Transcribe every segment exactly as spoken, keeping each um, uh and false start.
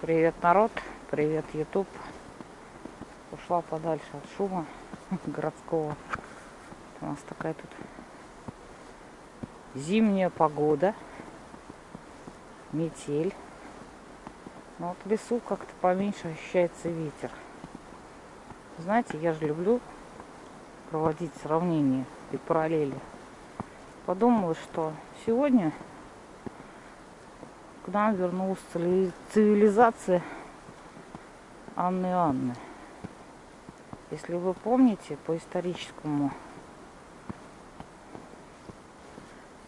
Привет, народ. Привет, ютуб. Ушла подальше от шума городского. У нас такая тут зимняя погода. Метель. Но вот в лесу как-то поменьше ощущается ветер. Знаете, я же люблю проводить сравнения и параллели. Подумала, что сегодня к нам вернулась цивилизация Анны Анны. Если вы помните, по историческому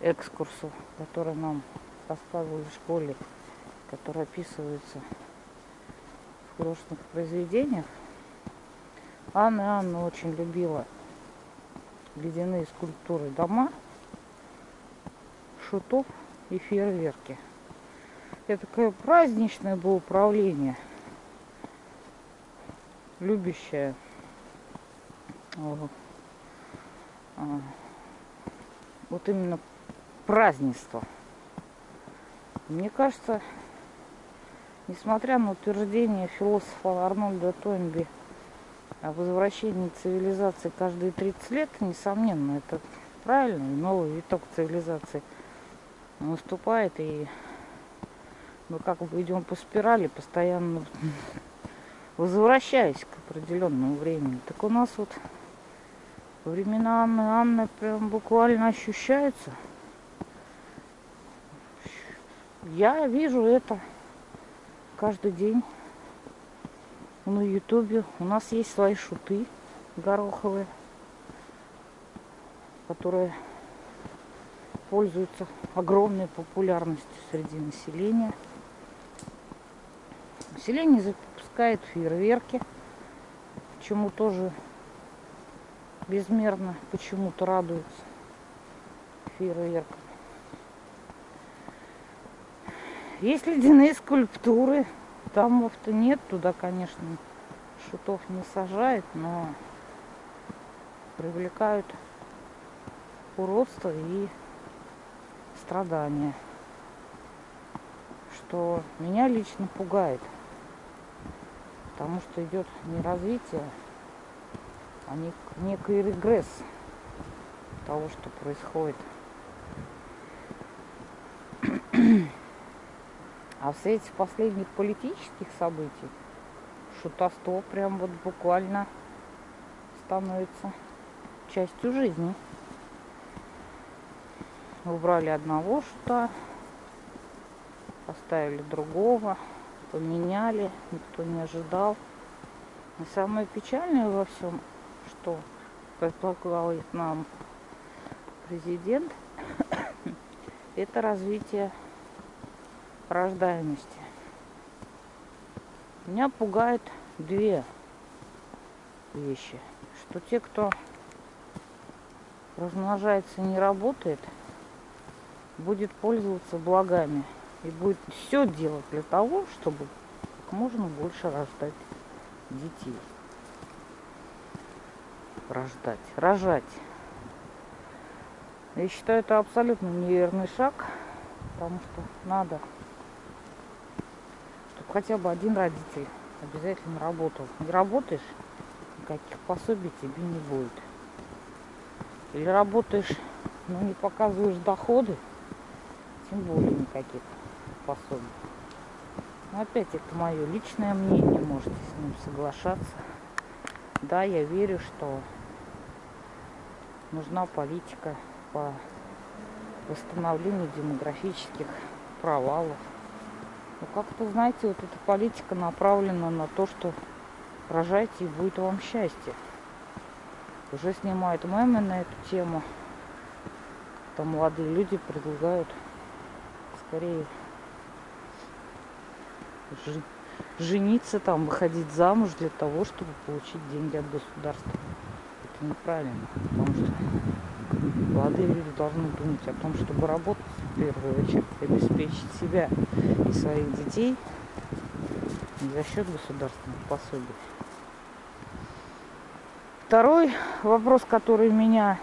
экскурсу, который нам рассказывали в школе, который описывается в художественных произведениях, Анна Анна очень любила ледяные скульптуры, дома, шутов и фейерверки. Это такое праздничное было управление, любящее вот именно празднество. Мне кажется, несмотря на утверждение философа Арнольда Томби о возвращении цивилизации каждые тридцать лет, несомненно, это правильно, новый виток цивилизации наступает, и мы как бы идем по спирали, постоянно возвращаясь к определенному времени. Так у нас вот времена Анны Анны прям буквально ощущаются. Я вижу это каждый день на ютубе. У нас есть свои шуты гороховые, которые пользуются огромной популярностью среди населения. Население запускает фейерверки, чему тоже безмерно почему-то радуются фейерверкам. Есть ледяные скульптуры, домов-то нет, туда, конечно, шутов не сажают, но привлекают уродство и страдания, что меня лично пугает. Потому что идет не развитие, а нек некий регресс того, что происходит. А в свете последних политических событий шутовство прям вот буквально становится частью жизни. Убрали одного шута, поставили другого, поменяли, никто не ожидал. И самое печальное во всем, что предлагает нам президент, это развитие рождаемости. Меня пугают две вещи. Что те, кто размножается и не работает, будет пользоваться благами и будет все делать для того, чтобы как можно больше рождать детей. Рождать. Рожать. Я считаю, это абсолютно неверный шаг, потому что надо, хотя бы один родитель обязательно работал. Не работаешь, никаких пособий тебе не будет. Или работаешь, но не показываешь доходы, тем более никаких пособий. Но опять это мое личное мнение, можете с ним соглашаться. Да, я верю, что нужна политика по восстановлению демографических провалов. Ну, как-то, знаете, вот эта политика направлена на то, что рожайте и будет вам счастье. Уже снимают мемы на эту тему. Там молодые люди предлагают скорее жениться, там, выходить замуж для того, чтобы получить деньги от государства. Это неправильно, потому что молодые люди должны думать о том, чтобы работать в первую очередь, обеспечить себя и своих детей не за счет государственных пособий. Второй вопрос, который меня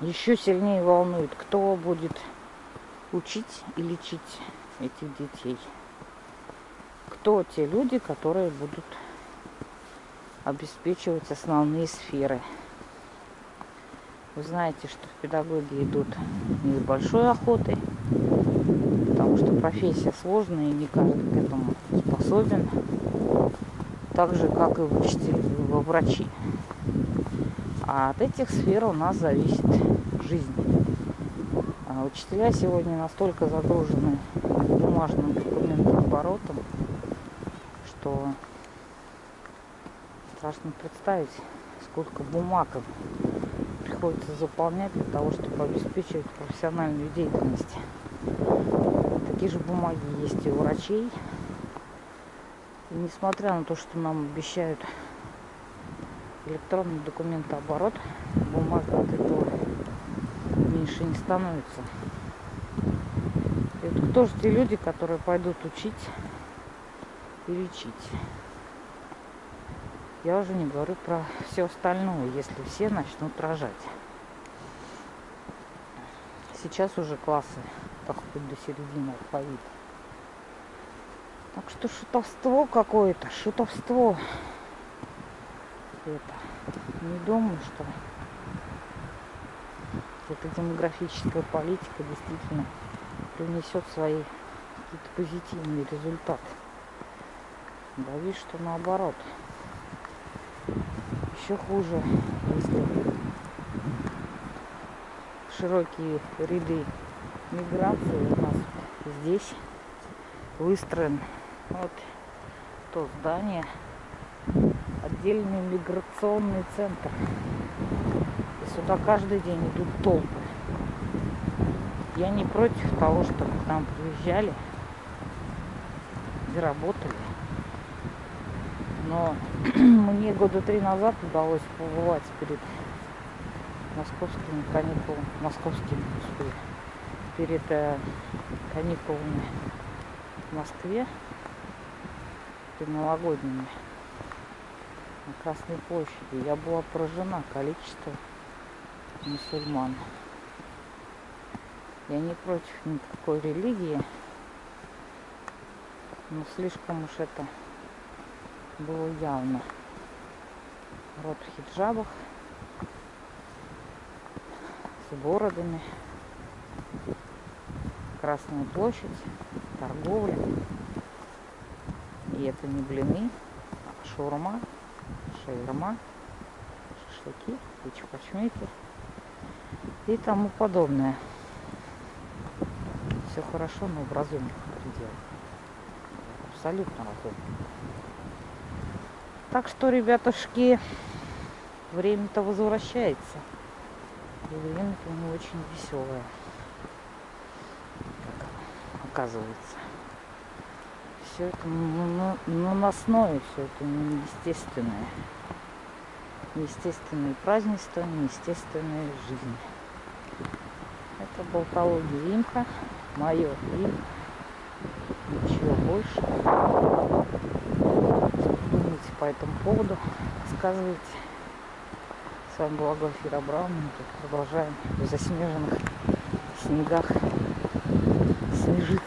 еще сильнее волнует, кто будет учить и лечить этих детей? кто те люди, которые будут обеспечивать основные сферы. Вы знаете, что в педагогии идут не с большой охотой, потому что профессия сложная и не каждый к этому способен, так же, как и учитель, во врачи. А от этих сфер у нас зависит жизнь. А учителя сегодня настолько загружены бумажным документооборотом, что страшно представить, сколько бумаг приходится заполнять для того, чтобы обеспечивать профессиональную деятельность. Такие же бумаги есть и у врачей. И несмотря на то, что нам обещают электронный документооборот, бумага от этого меньше не становится. Это кто же те люди, которые пойдут учить и лечить? Я уже не говорю про все остальное, если все начнут рожать. Сейчас уже классы доходят до середины алфавита. Так что шутовство какое-то, шутовство. Это. Не думаю, что эта демографическая политика действительно принесет свои какие-то позитивные результаты. Да видишь, что наоборот. Еще хуже, если широкие ряды миграции у нас здесь выстроен вот то здание, отдельный миграционный центр. И сюда каждый день идут толпы. Я не против того, чтобы к нам приезжали и работали. Но мне года три назад удалось побывать перед московскими каникулами, московскими, перед каникулами в Москве, перед новогодними, на Красной площади. Я была поражена количеством мусульман. Я не против никакой религии, но слишком уж это было явно. Народ в хиджабах, с бородами, Красная площадь, торговля. И это не блины, а шаурма, шаверма, шашлыки, чупа-чмеки и тому подобное. Все хорошо, но в разумных пределах. Абсолютно разумных. Так что, ребятушки, время-то возвращается. И время-то не очень веселое, как оказывается. Все это наносное, все это неестественное. Неестественные празднества, неестественная жизнь. Это болтология Имха, мое имя. Ничего больше. По этому поводу рассказывайте. С вами была Глафира Абрамовна. Продолжаем в заснеженных снегах снежит.